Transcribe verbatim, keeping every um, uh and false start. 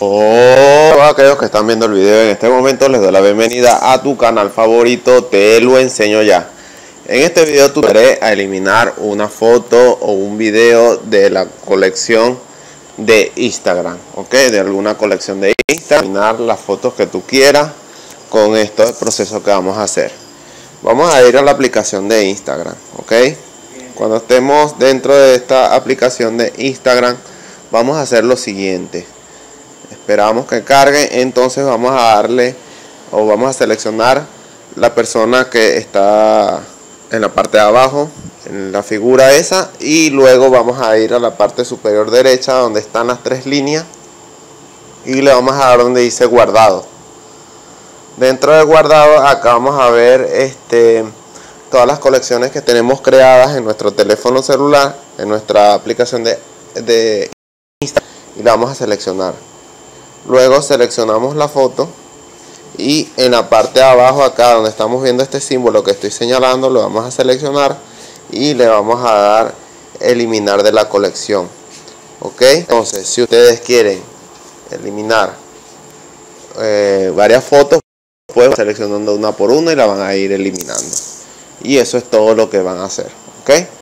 Hola a aquellos que están viendo el video en este momento, les doy la bienvenida a tu canal favorito, Te lo enseño ya. En este video te ayudaré a eliminar una foto o un video de la colección de Instagram, ok, de alguna colección de Instagram. Eliminar las fotos que tú quieras con este proceso que vamos a hacer. Vamos a ir a la aplicación de Instagram, ok. Cuando estemos dentro de esta aplicación de Instagram, vamos a hacer lo siguiente. Esperamos que cargue, entonces vamos a darle o vamos a seleccionar la persona que está en la parte de abajo, en la figura esa, y luego vamos a ir a la parte superior derecha donde están las tres líneas y le vamos a dar donde dice guardado. Dentro de guardado acá vamos a ver este, todas las colecciones que tenemos creadas en nuestro teléfono celular, en nuestra aplicación de, de Instagram, y la vamos a seleccionar. Luego seleccionamos la foto y en la parte de abajo acá donde estamos viendo este símbolo que estoy señalando, lo vamos a seleccionar y le vamos a dar eliminar de la colección, ok. Entonces si ustedes quieren eliminar eh, varias fotos, pues van seleccionando una por una y la van a ir eliminando, y eso es todo lo que van a hacer, ok.